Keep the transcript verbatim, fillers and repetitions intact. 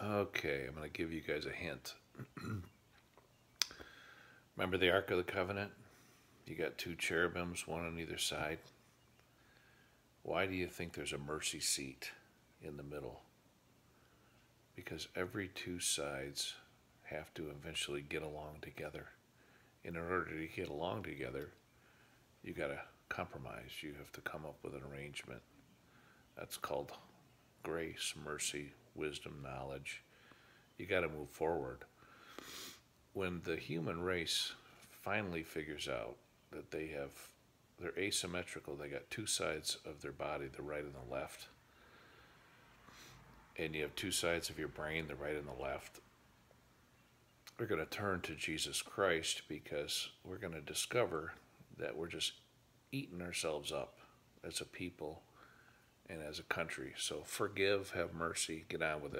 Okay, I'm going to give you guys a hint. Remember the Ark of the Covenant? You got two cherubims, one on either side. Why do you think there's a mercy seat in the middle? Because every two sides have to eventually get along together. And in order to get along together, you got to compromise. You have to come up with an arrangement. That's called grace, mercy, wisdom, knowledge. You got to move forward. When the human race finally figures out that they have, they're asymmetrical, they got two sides of their body, the right and the left, and you have two sides of your brain, the right and the left, we're going to turn to Jesus Christ, because we're going to discover that we're just eating ourselves up as a people and as a country. So forgive, have mercy, get on with it.